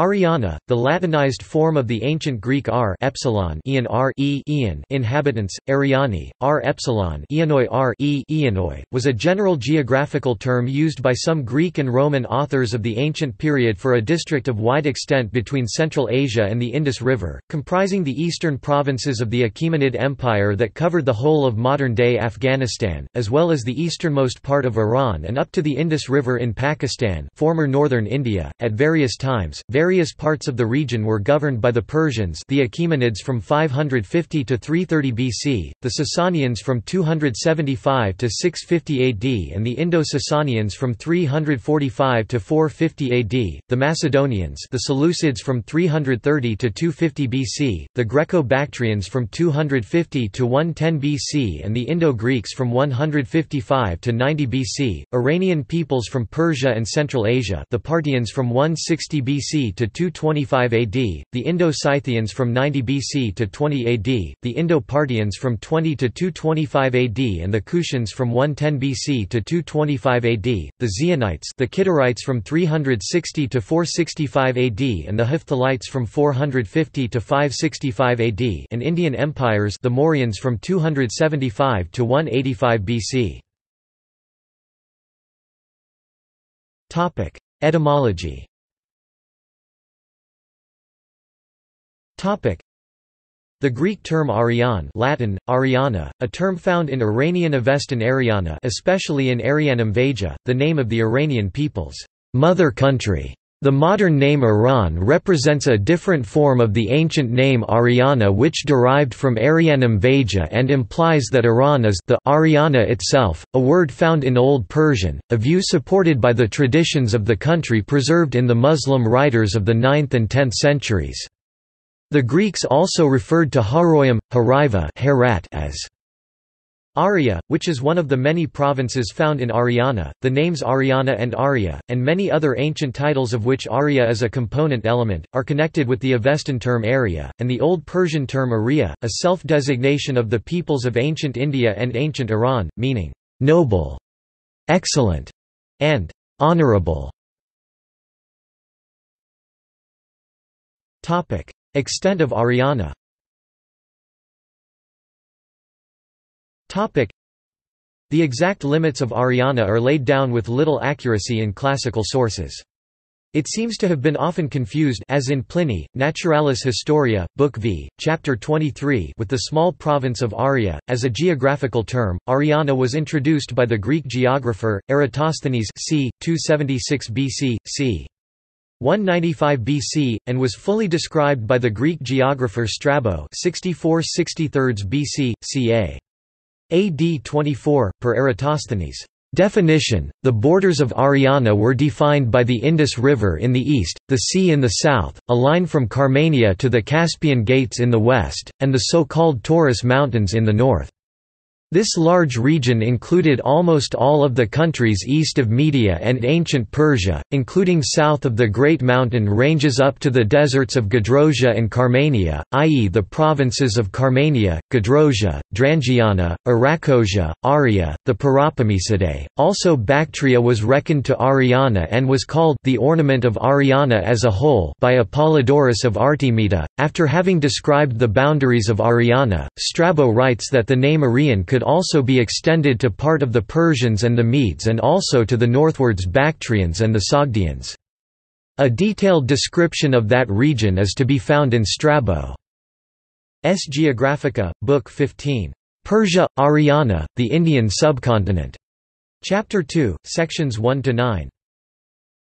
Ariana, the Latinized form of the ancient Greek Ar(e)ianē inhabitants, Ariani, Ar(e)ianoi Ar(e)ianoi, was a general geographical term used by some Greek and Roman authors of the ancient period for a district of wide extent between Central Asia and the Indus River, comprising the eastern provinces of the Achaemenid Empire that covered the whole of modern-day Afghanistan, as well as the easternmost part of Iran and up to the Indus River in Pakistan, former northern India. At various times, various parts of the region were governed by the Persians, the Achaemenids from 550 to 330 BC, the Sasanians from 275 to 650 AD, and the Indo-Sasanians from 345 to 450 AD, the Macedonians, the Seleucids from 330 to 250 BC, the Greco-Bactrians from 250 to 110 BC, and the Indo-Greeks from 155 to 90 BC, Iranian peoples from Persia and Central Asia, the Parthians from 160 BC to 225 AD, the Indo-Scythians from 90 BC to 20 AD, the Indo-Parthians from 20 to 225 AD, and the Kushans from 110 BC to 225 AD, the Xionites, the Kidarites from 360 to 465 AD, and the Hephthalites from 450 to 565 AD, and Indian empires, the Mauryans from 275 to 185 BC. Topic: Etymology. The Greek term Arian, Latin, Ariana, a term found in Iranian Avestan Ariana, especially in Arianum Vaja, the name of the Iranian people's mother country. The modern name Iran represents a different form of the ancient name Ariana, which derived from Arianum Vaja and implies that Iran is the Ariana itself, a word found in Old Persian, a view supported by the traditions of the country preserved in the Muslim writers of the 9th and 10th centuries. The Greeks also referred to Haroyim, Herat as Aria, which is one of the many provinces found in Ariana. The names Ariana and Aria, and many other ancient titles of which Aria is a component element, are connected with the Avestan term Aria, and the Old Persian term Ariya, a self-designation of the peoples of ancient India and ancient Iran, meaning noble, excellent, and honorable. Extent of Ariana. The exact limits of Ariana are laid down with little accuracy in classical sources. It seems to have been often confused, as in Pliny, Naturalis Historia, Book V, Chapter 23, with the small province of Aria. As a geographical term, Ariana was introduced by the Greek geographer Eratosthenes c. 276 BC, c. 195 BC, and was fully described by the Greek geographer Strabo 64-63 BC, ca. AD 24, per Eratosthenes. Definition: the borders of Ariana were defined by the Indus River in the east, the sea in the south, a line from Carmania to the Caspian Gates in the west, and the so-called Taurus Mountains in the north. This large region included almost all of the countries east of Media and ancient Persia, including south of the great mountain ranges up to the deserts of Gedrosia and Carmania, i.e. the provinces of Carmania, Gedrosia, Drangiana, Arachosia, Aria, the Peloponnesidae. Also Bactria was reckoned to Ariana and was called the ornament of Ariana as a whole by Apollodorus of Artemita. After having described the boundaries of Ariana, Strabo writes that the name Arian could also be extended to part of the Persians and the Medes and also to the northwards Bactrians and the Sogdians. A detailed description of that region is to be found in Strabo's Geographica, Book 15. Persia, Ariana, the Indian subcontinent. Chapter 2, sections 1–9.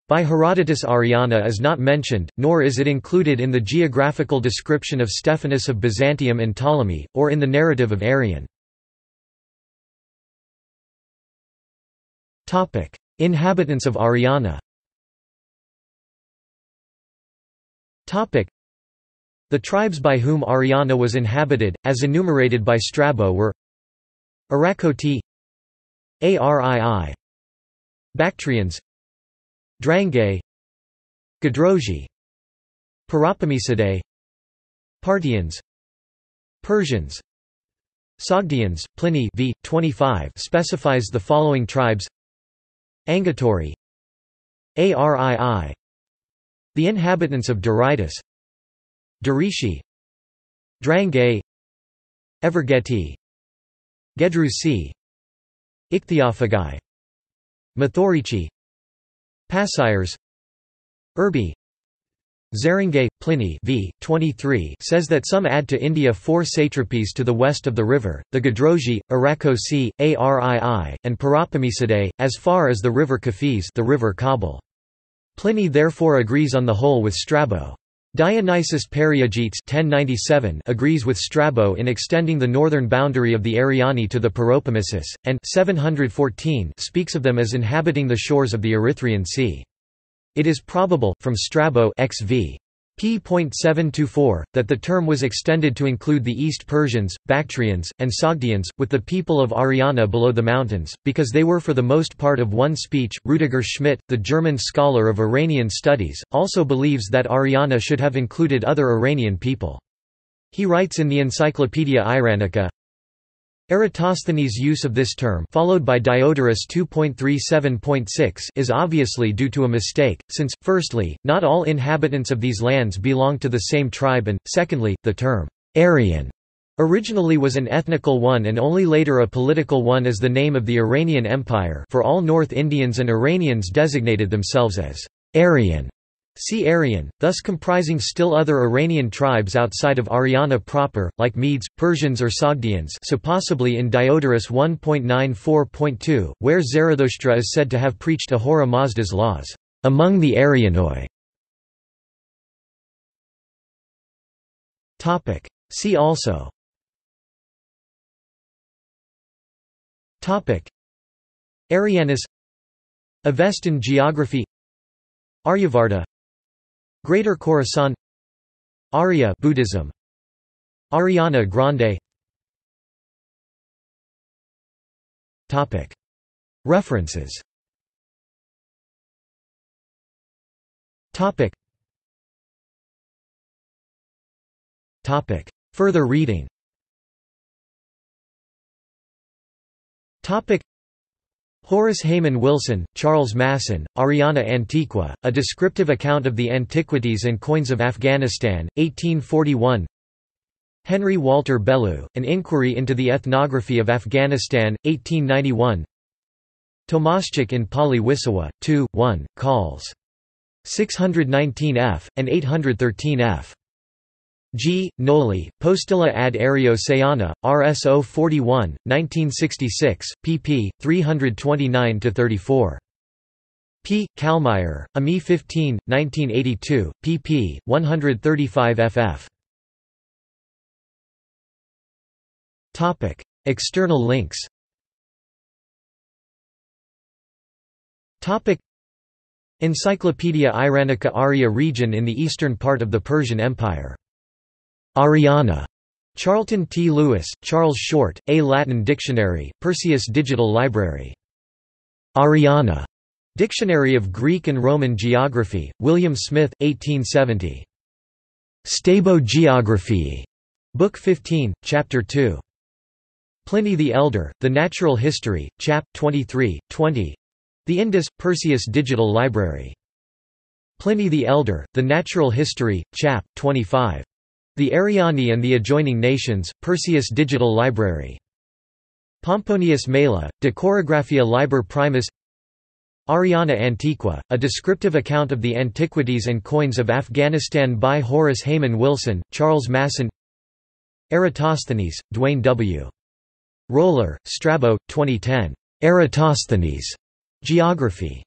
By Herodotus Ariana is not mentioned, nor is it included in the geographical description of Stephanus of Byzantium and Ptolemy, or in the narrative of Arian. Inhabitants of Ariana. The tribes by whom Ariana was inhabited, as enumerated by Strabo, were Arakoti, Arii, Bactrians, Drangae, Gedroji, Peloponnesidae, Parthians, Persians, Sogdians. Pliny v. 25 specifies the following tribes: Angatori, Arii, The inhabitants of Daritus, Darishi, Drangae, Evergeti, Gedrusi, Ichthyophagi, Mathorici, Passires, Urbi. Zeringae, Pliny v. 23 says that some add to India 4 satrapies to the west of the river, the Gadrogi, Arakosi, Arii, and Parapamisidae, as far as the river Kafis, the river Kabul. Pliny therefore agrees on the whole with Strabo. Dionysius Periogetes 1097 agrees with Strabo in extending the northern boundary of the Ariani to the Peropamisus, and 714 speaks of them as inhabiting the shores of the Erythraean Sea. It is probable, from Strabo XV. P.724, that the term was extended to include the East Persians, Bactrians, and Sogdians, with the people of Ariana below the mountains, because they were for the most part of one speech. Rudiger Schmidt, the German scholar of Iranian studies, also believes that Ariana should have included other Iranian people. He writes in the Encyclopaedia Iranica, Eratosthenes' use of this term followed by Diodorus 2.37.6 is obviously due to a mistake, since, firstly, not all inhabitants of these lands belong to the same tribe and, secondly, the term Aryan originally was an ethnical one and only later a political one as the name of the Iranian Empire, for all North Indians and Iranians designated themselves as Aryan. See Aryan, thus comprising still other Iranian tribes outside of Ariana proper, like Medes, Persians or Sogdians, so possibly in Diodorus 1.94.2, where Zarathustra is said to have preached Ahura Mazda's laws, among the Arianoi. See also Arianus, Avestan geography, Aryavarta, Greater Khorasan, Arya Buddhism, Ariana Grande. Topic. References. Topic. Topic. Further reading. Topic. Horace Hayman Wilson, Charles Masson, Ariana Antiqua, A Descriptive Account of the Antiquities and Coins of Afghanistan, 1841. Henry Walter Bellew, An Inquiry into the Ethnography of Afghanistan, 1891. Tomaschik in Pali Wisawa, 2, 1, Cols. 619 f. and 813 f. G. Noli, Postilla ad Aereo Sayana, RSO 41, 1966, pp. 329–34. P. Kalmeyer, AMI 15, 1982, pp. 135–ff. Topic. External links. Topic. Encyclopaedia Iranica, Arya region in the eastern part of the Persian Empire. Ariana. Charlton T. Lewis, Charles Short, A Latin Dictionary, Perseus Digital Library. Ariana. Dictionary of Greek and Roman Geography, William Smith, 1870. Strabo Geographiae. Book 15, Chapter 2. Pliny the Elder, The Natural History, Chap. 23, 20. The Indus, Perseus Digital Library. Pliny the Elder, The Natural History, Chap. 25. The Ariani and the Adjoining Nations, Perseus Digital Library. Pomponius Mela, De Choreographia Liber Primus. Ariana Antiqua, A Descriptive Account of the Antiquities and Coins of Afghanistan by Horace Hayman Wilson, Charles Masson. Eratosthenes, Dwayne W. Roller, Strabo, 2010. Eratosthenes. Geography.